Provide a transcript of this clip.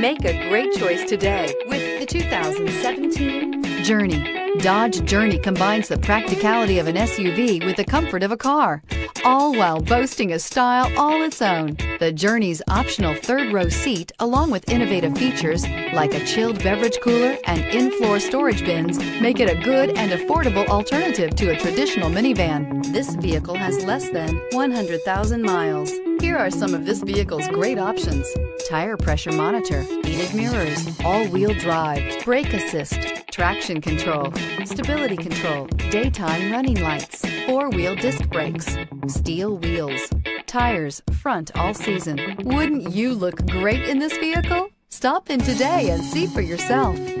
Make a great choice today with the 2017 Journey. Dodge Journey combines the practicality of an SUV with the comfort of a car, all while boasting a style all its own. The Journey's optional third-row seat, along with innovative features like a chilled beverage cooler and in-floor storage bins, make it a good and affordable alternative to a traditional minivan. This vehicle has less than 100,000 miles. Here are some of this vehicle's great options: tire pressure monitor, heated mirrors, all-wheel drive, brake assist, traction control, stability control, daytime running lights, four-wheel disc brakes, steel wheels, tires front all season. Wouldn't you look great in this vehicle? Stop in today and see for yourself.